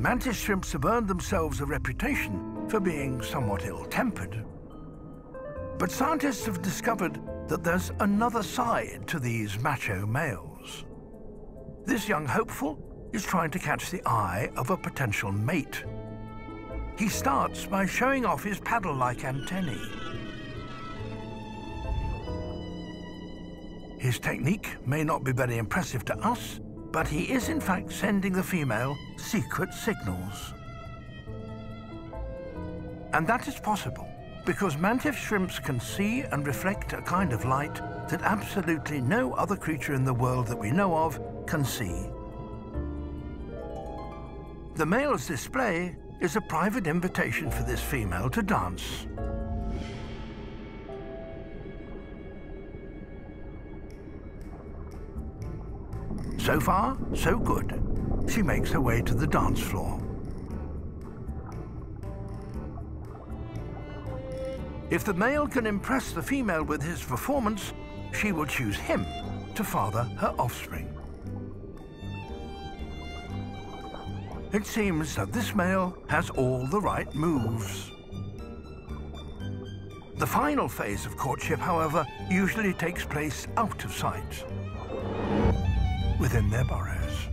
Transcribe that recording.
Mantis shrimps have earned themselves a reputation for being somewhat ill-tempered. But scientists have discovered that there's another side to these macho males. This young hopeful is trying to catch the eye of a potential mate. He starts by showing off his paddle-like antennae. His technique may not be very impressive to us, but he is in fact sending the female secret signals. And that is possible because mantis shrimps can see and reflect a kind of light that absolutely no other creature in the world that we know of can see. The male's display is a private invitation for this female to dance. So far, so good. She makes her way to the dance floor. If the male can impress the female with his performance, she will choose him to father her offspring. It seems that this male has all the right moves. The final phase of courtship, however, usually takes place out of sight, within their burrows.